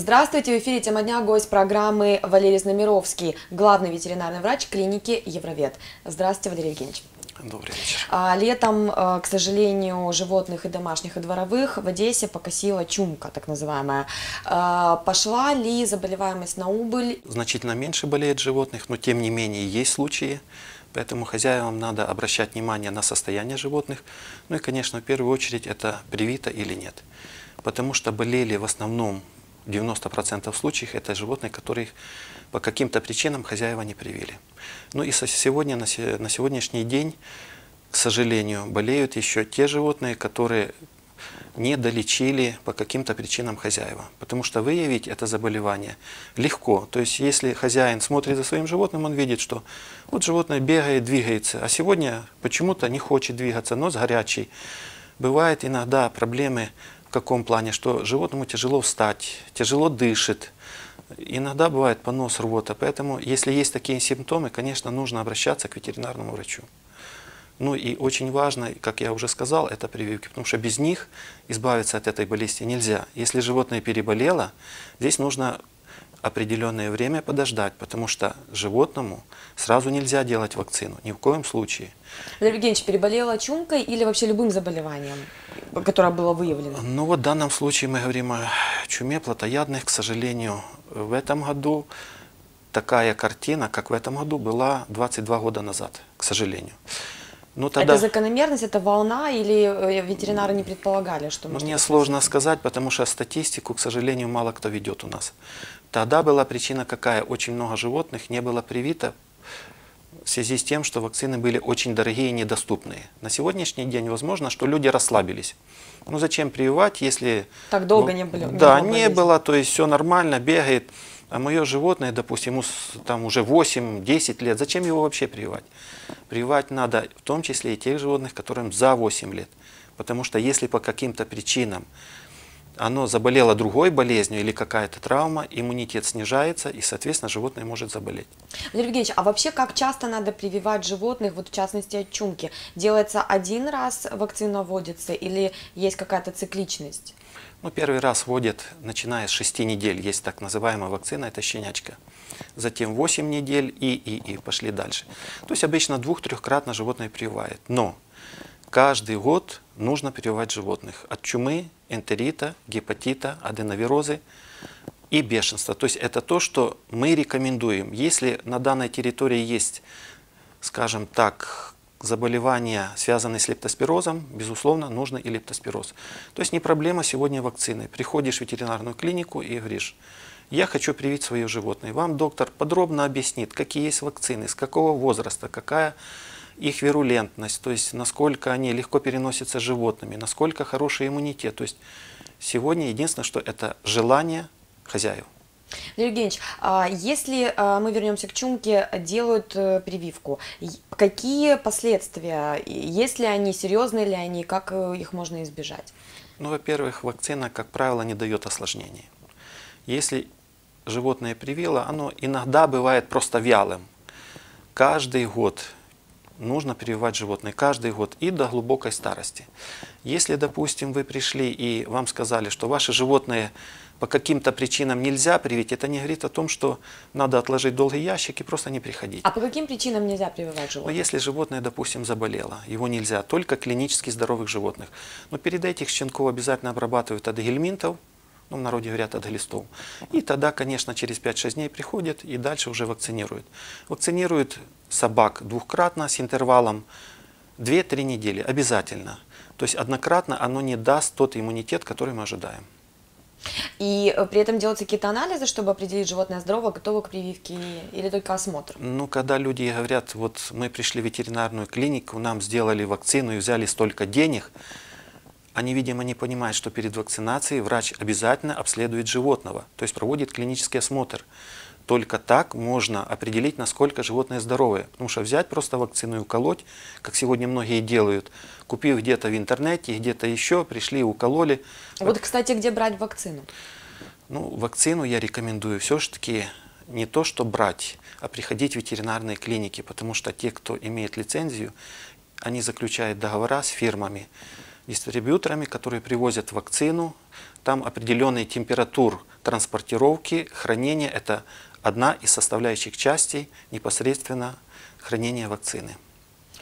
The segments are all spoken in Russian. Здравствуйте, в эфире «Тема дня», гость программы Валерий Знамеровский, главный ветеринарный врач клиники «Евровет». Здравствуйте, Валерий Евгеньевич. Добрый вечер. Летом, к сожалению, животных и домашних, и дворовых в Одессе покосила чумка, так называемая. Пошла ли заболеваемость на убыль? Значительно меньше болеет животных, но тем не менее есть случаи. Поэтому хозяевам надо обращать внимание на состояние животных. Ну и, конечно, в первую очередь, это привито или нет. Потому что болели в основном 90% случаев это животные, которых по каким-то причинам хозяева не привили. Ну и на сегодняшний день, к сожалению, болеют еще те животные, которые не долечили по каким-то причинам хозяева. Потому что выявить это заболевание легко. То есть если хозяин смотрит за своим животным, он видит, что вот животное бегает, двигается, а сегодня почему-то не хочет двигаться, нос горячий. Бывают иногда проблемы в каком плане, что животному тяжело встать, тяжело дышит. Иногда бывает понос, рвота. Поэтому если есть такие симптомы, конечно, нужно обращаться к ветеринарному врачу. Ну и очень важно, как я уже сказал, это прививки, потому что без них избавиться от этой болезни нельзя. Если животное переболело, здесь нужно определенное время подождать, потому что животному сразу нельзя делать вакцину, ни в коем случае. Валерий Евгеньевич, переболела чумкой или вообще любым заболеванием, которое было выявлено? Ну вот в данном случае мы говорим о чуме плотоядных, к сожалению, в этом году. Такая картина, как в этом году, была 22 года назад, к сожалению. Ну, тогда... Это закономерность, это волна или ветеринары не предполагали, что можно? Мне сложно сказать, потому что статистику, к сожалению, мало кто ведет у нас. Тогда была причина какая? Очень много животных не было привито в связи с тем, что вакцины были очень дорогие и недоступные. На сегодняшний день возможно, что люди расслабились. Ну зачем прививать, если... Так долго ну, не было? Да, не было, то есть все нормально, бегает. А мое животное, допустим, ему там уже 8-10 лет, зачем его вообще прививать? Прививать надо в том числе и тех животных, которым за 8 лет. Потому что если по каким-то причинам оно заболело другой болезнью или какая-то травма, иммунитет снижается, и, соответственно, животное может заболеть. Валерий Евгеньевич, а вообще как часто надо прививать животных, вот в частности от чумки? Делается один раз вакцина вводится или есть какая-то цикличность? Ну, первый раз вводят, начиная с 6 недель, есть так называемая вакцина, это щенячка. Затем 8 недель и пошли дальше. То есть обычно двух-трехкратно животное прививает. Но каждый год нужно прививать животных от чумы, энтерита, гепатита, аденовирозы и бешенства. То есть это то, что мы рекомендуем. Если на данной территории есть, скажем так, заболевания, связанные с лептоспирозом, безусловно, нужно и лептоспироз. То есть не проблема сегодня вакцины. Приходишь в ветеринарную клинику и говоришь: я хочу привить свое животное. Вам доктор подробно объяснит, какие есть вакцины, с какого возраста, какая их вирулентность, то есть насколько они легко переносятся животными, насколько хороший иммунитет. То есть сегодня единственное, что это желание хозяев. Валерий Евгеньевич, если мы вернемся к чумке, делают прививку. Какие последствия? Есть ли они, серьезные ли они, как их можно избежать? Ну, во-первых, вакцина, как правило, не дает осложнений. Если животное привило, оно иногда бывает просто вялым. Каждый год нужно прививать животное, каждый год и до глубокой старости. Если, допустим, вы пришли и вам сказали, что ваше животное по каким-то причинам нельзя привить, это не говорит о том, что надо отложить долгий ящик и просто не приходить. А по каким причинам нельзя прививать животное? Ну, если животное, допустим, заболело, его нельзя, только клинически здоровых животных. Но перед этих щенков обязательно обрабатывают от гельминтов, ну, в народе говорят от глистов. И тогда, конечно, через 5-6 дней приходят и дальше уже вакцинируют. Вакцинируют собак двухкратно с интервалом 2-3 недели обязательно. То есть однократно оно не даст тот иммунитет, который мы ожидаем. И при этом делаются какие-то анализы, чтобы определить, животное здорово, готово к прививке или только осмотр? Ну, когда люди говорят, вот мы пришли в ветеринарную клинику, нам сделали вакцину и взяли столько денег, они, видимо, не понимают, что перед вакцинацией врач обязательно обследует животного, то есть проводит клинический осмотр. Только так можно определить, насколько животное здоровое. Потому что взять просто вакцину и уколоть, как сегодня многие делают, купив где-то в интернете, где-то еще, пришли и укололи. Вот, кстати, где брать вакцину? Ну, вакцину я рекомендую все-таки не то, что брать, а приходить в ветеринарные клиники, потому что те, кто имеет лицензию, они заключают договора с фирмами, дистрибьюторами, которые привозят вакцину. Там определенный температур, транспортировки, хранения – это одна из составляющих частей непосредственно хранения вакцины.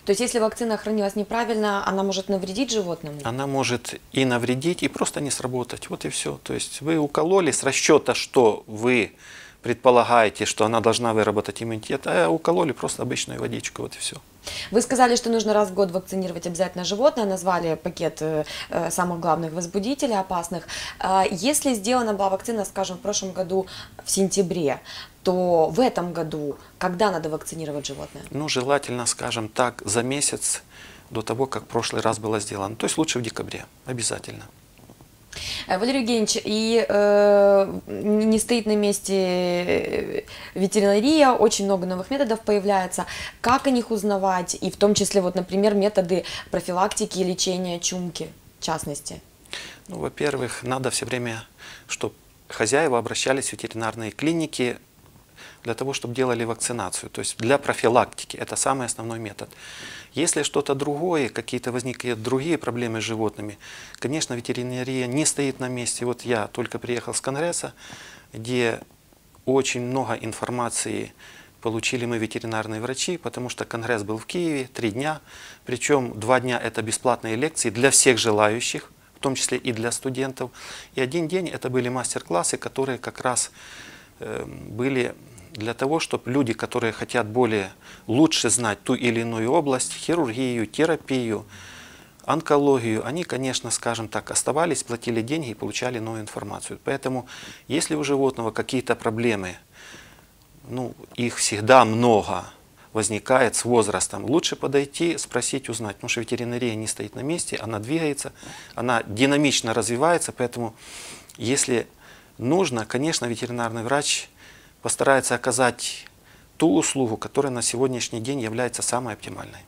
То есть, если вакцина хранилась неправильно, она может навредить животному? Она может и навредить, и просто не сработать. Вот и все. То есть, вы укололи с расчета, что вы предполагаете, что она должна выработать иммунитет, а укололи просто обычную водичку, вот и все. Вы сказали, что нужно раз в год вакцинировать обязательно животное, назвали пакет самых главных возбудителей опасных. Если сделана была вакцина, скажем, в прошлом году в сентябре, то в этом году когда надо вакцинировать животное? Ну, желательно, скажем так, за месяц до того, как в прошлый раз было сделано. То есть лучше в декабре, обязательно. Валерий Евгеньевич, и не стоит на месте ветеринария, очень много новых методов появляется. Как о них узнавать, и в том числе, вот, например, методы профилактики и лечения чумки, в частности? Ну, во-первых, надо все время, чтобы хозяева обращались в ветеринарные клиники для того, чтобы делали вакцинацию, то есть для профилактики. Это самый основной метод. Если что-то другое, какие-то возникли другие проблемы с животными, конечно, ветеринария не стоит на месте. Вот я только приехал с конгресса, где очень много информации получили мы ветеринарные врачи, потому что конгресс был в Киеве 3 дня, причем 2 дня это бесплатные лекции для всех желающих, в том числе и для студентов. И 1 день это были мастер-классы, которые как раз были для того, чтобы люди, которые хотят более лучше знать ту или иную область, хирургию, терапию, онкологию, они, конечно, скажем так, оставались, платили деньги и получали новую информацию. Поэтому, если у животного какие-то проблемы, ну, их всегда много возникает с возрастом, лучше подойти, спросить, узнать. Потому что ветеринария не стоит на месте, она двигается, она динамично развивается, поэтому, если нужно, конечно, ветеринарный врач постарается оказать ту услугу, которая на сегодняшний день является самой оптимальной.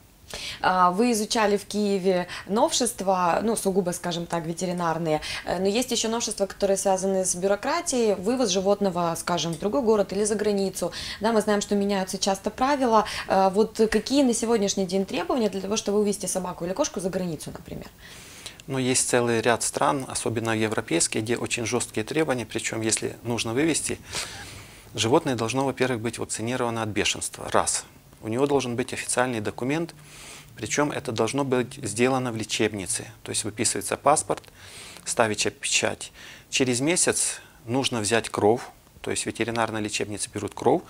Вы изучали в Киеве новшества, ну, сугубо, скажем так, ветеринарные, но есть еще новшества, которые связаны с бюрократией, вывоз животного, скажем, в другой город или за границу. Да, мы знаем, что меняются часто правила. Вот какие на сегодняшний день требования для того, чтобы увезти собаку или кошку за границу, например? Но есть целый ряд стран, особенно европейские, где очень жесткие требования, причем если нужно вывести, животное должно, во-первых, быть вакцинировано от бешенства, раз. У него должен быть официальный документ, причем это должно быть сделано в лечебнице, то есть выписывается паспорт, ставится печать. Через месяц нужно взять кровь, то есть ветеринарная лечебница берут кровь,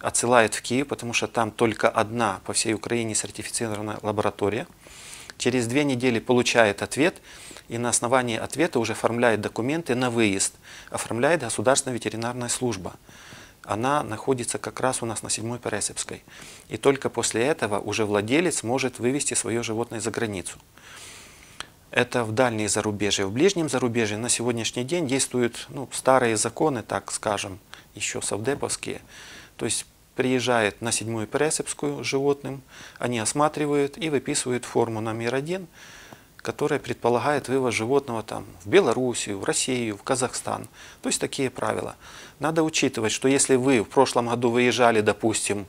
отсылают в Киев, потому что там только одна по всей Украине сертифицированная лаборатория. Через 2 недели получает ответ, и на основании ответа уже оформляет документы на выезд. Оформляет государственная ветеринарная служба. Она находится как раз у нас на 7-й Пересыпской. И только после этого уже владелец может вывести свое животное за границу. Это в дальние зарубежья. В ближнем зарубежье на сегодняшний день действуют, ну, старые законы, так скажем, еще совдеповские. То есть приезжает на 7-ю Пересыпскую с животным, они осматривают и выписывают форму номер 1, которая предполагает вывоз животного там в Белоруссию, в Россию, в Казахстан. То есть такие правила. Надо учитывать, что если вы в прошлом году выезжали, допустим,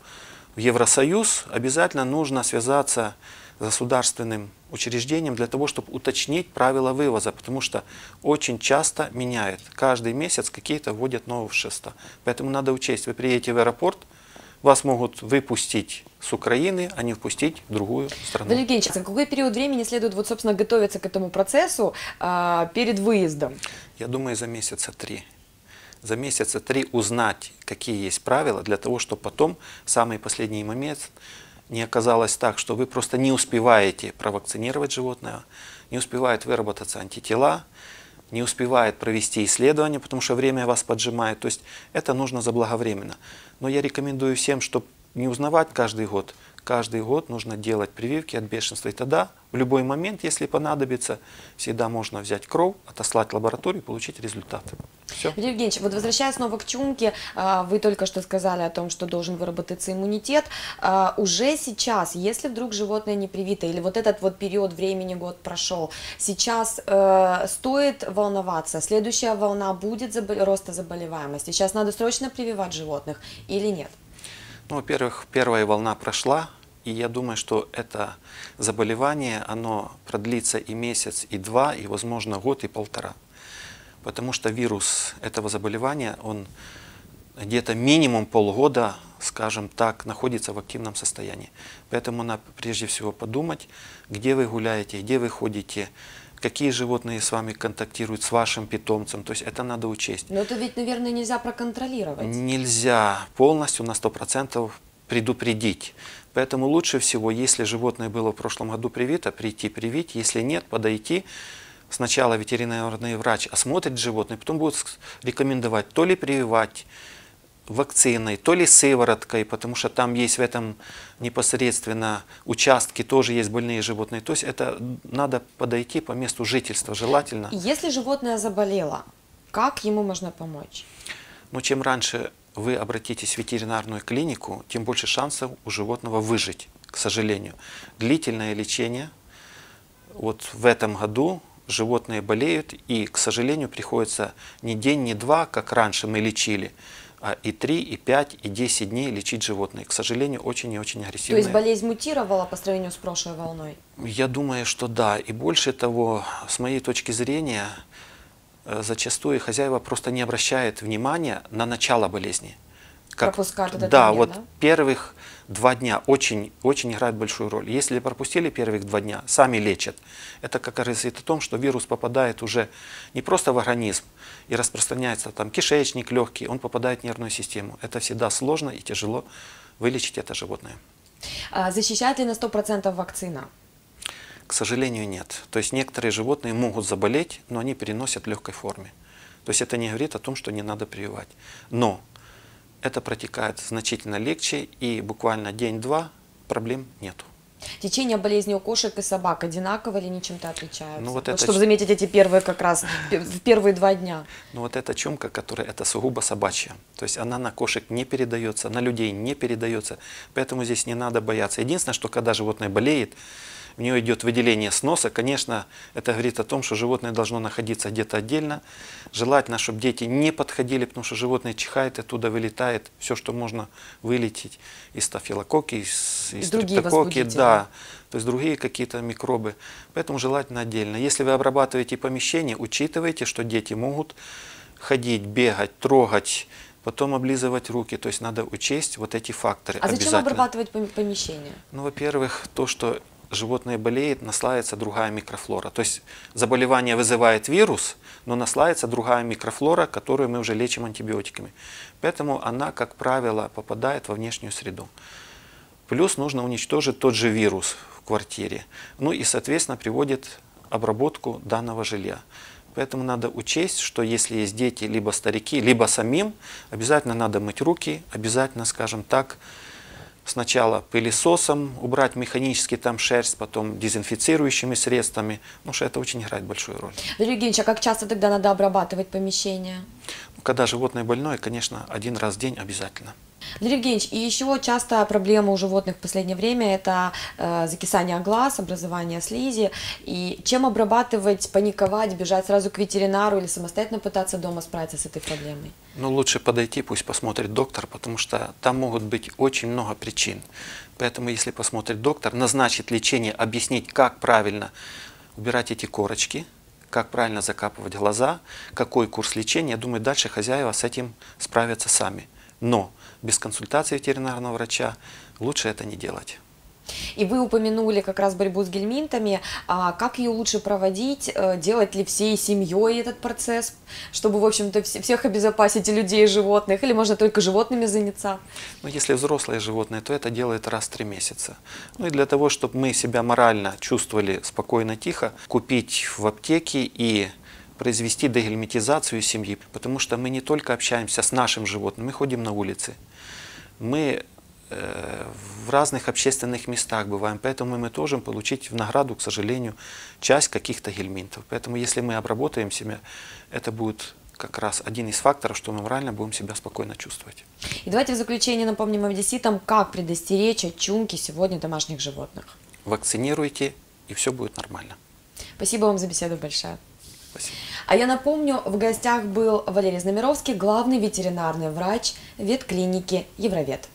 в Евросоюз, обязательно нужно связаться с государственным учреждением для того, чтобы уточнить правила вывоза, потому что очень часто меняет. Каждый месяц какие-то вводят новшества. Поэтому надо учесть, вы приедете в аэропорт, вас могут выпустить с Украины, а не впустить в другую страну. Валерий Евгеньевич, в какой период времени следует, вот, собственно, готовиться к этому процессу перед выездом? Я думаю, за месяца 3. За месяца 3 узнать, какие есть правила, для того, чтобы потом, в самый последний момент, не оказалось так, что вы просто не успеваете провакцинировать животное, не успевает выработаться антитела, не успевает провести исследование, потому что время вас поджимает. То есть это нужно заблаговременно. Но я рекомендую всем, чтобы не узнавать каждый год. Каждый год нужно делать прививки от бешенства. И тогда в любой момент, если понадобится, всегда можно взять кровь, отослать в лабораторию и получить результат. Все. Валерий Евгеньевич, вот возвращаясь снова к чумке, вы только что сказали о том, что должен выработаться иммунитет. Уже сейчас, если вдруг животное не привито, или вот этот вот период времени, год прошел, сейчас стоит волноваться, следующая волна будет роста заболеваемости. Сейчас надо срочно прививать животных или нет? Ну, во-первых, первая волна прошла, и я думаю, что это заболевание, оно продлится и месяц, и 2, и, возможно, год, и 1,5. потому что вирус этого заболевания, он где-то минимум полгода, скажем так, находится в активном состоянии. Поэтому надо прежде всего подумать, где вы гуляете, где вы ходите, какие животные с вами контактируют, с вашим питомцем. То есть это надо учесть. Но это ведь, наверное, нельзя проконтролировать. Нельзя полностью на 100% предупредить. Поэтому лучше всего, если животное было в прошлом году привито, прийти привить. Если нет, подойти. Сначала ветеринарный врач осмотрит животное, потом будет рекомендовать то ли прививать вакциной, то ли сывороткой, потому что там есть в этом непосредственно участке, тоже есть больные животные. То есть это надо подойти по месту жительства желательно. Если животное заболело, как ему можно помочь? Ну, чем раньше вы обратитесь в ветеринарную клинику, тем больше шансов у животного выжить, к сожалению. Длительное лечение. Вот в этом году животные болеют, и, к сожалению, приходится не день, не два, как раньше мы лечили, а и 3, и 5, и 10 дней лечить животных. К сожалению, очень и очень агрессивные. То есть болезнь мутировала по сравнению с прошлой волной? Я думаю, что да. И больше того, с моей точки зрения, зачастую хозяева просто не обращают внимания на начало болезни. Пропускают этот момент, вот да? Первых 2 дня очень играет большую роль. Если пропустили первых 2 дня, сами лечат. Это как раз говорит о том, что вирус попадает уже не просто в организм и распространяется там кишечник, легкий, он попадает в нервную систему. Это всегда сложно и тяжело вылечить это животное. А защищает ли на 100% вакцина? К сожалению, нет. То есть некоторые животные могут заболеть, но они переносят в легкой форме. То есть это не говорит о том, что не надо прививать. Но это протекает значительно легче, и буквально день-два проблем нету. Течение болезни у кошек и собак одинаково или они чем-то отличаются? Ну, вот чтобы заметить эти первые как раз, в первые 2 дня. Ну вот эта чумка, которая это сугубо собачья. То есть она на кошек не передается, на людей не передается. Поэтому здесь не надо бояться. Единственное, что когда животное болеет, у нее идет выделение с носа. Конечно, это говорит о том, что животное должно находиться где-то отдельно. Желательно, чтобы дети не подходили, потому что животное чихает, оттуда вылетает все, что можно вылететь. И стафилококки, и стрептококки, да, то есть другие какие-то микробы. Поэтому желательно отдельно. Если вы обрабатываете помещение, учитывайте, что дети могут ходить, бегать, трогать, потом облизывать руки, то есть надо учесть вот эти факторы. А зачем обрабатывать помещение? Ну, во-первых, то, что животное болеет, наслаивается другая микрофлора. То есть заболевание вызывает вирус, но наслаивается другая микрофлора, которую мы уже лечим антибиотиками. Поэтому она, как правило, попадает во внешнюю среду. Плюс нужно уничтожить тот же вирус в квартире. Ну и, соответственно, приводит обработку данного жилья. Поэтому надо учесть, что если есть дети, либо старики, либо самим, обязательно надо мыть руки, обязательно, скажем так, сначала пылесосом убрать механически там шерсть, потом дезинфицирующими средствами, потому что это очень играет большую роль. Валерий Евгеньевич, а как часто тогда надо обрабатывать помещение? Когда животное больное, конечно, 1 раз в день обязательно. Валерий Евгеньевич, и еще часто проблема у животных в последнее время – это закисание глаз, образование слизи. И чем обрабатывать, паниковать, бежать сразу к ветеринару или самостоятельно пытаться дома справиться с этой проблемой? Ну, лучше подойти, пусть посмотрит доктор, потому что там могут быть очень много причин. Поэтому, если посмотрит доктор, назначит лечение, объяснить, как правильно убирать эти корочки, как правильно закапывать глаза, какой курс лечения. Я думаю, дальше хозяева с этим справятся сами. Но без консультации ветеринарного врача лучше это не делать. И вы упомянули как раз борьбу с гельминтами. А как ее лучше проводить? Делать ли всей семьей этот процесс, чтобы, в общем-то, всех обезопасить, и людей, и животных? Или можно только животными заняться? Ну, если взрослые животные, то это делают раз в 3 месяца. Ну и для того, чтобы мы себя морально чувствовали спокойно, тихо, купить в аптеке и произвести дегельминтизацию семьи, потому что мы не только общаемся с нашим животным, мы ходим на улице, мы в разных общественных местах бываем, поэтому мы можем получить в награду, к сожалению, часть каких-то гельминтов. Поэтому если мы обработаем себя, это будет как раз один из факторов, что мы морально будем себя спокойно чувствовать. И давайте в заключение напомним абдеситам, как предостеречь от чумки сегодня домашних животных. Вакцинируйте, и все будет нормально. Спасибо вам за беседу большое. Спасибо. А я напомню, в гостях был Валерий Знамеровский, главный ветеринарный врач ветклиники «Евровет».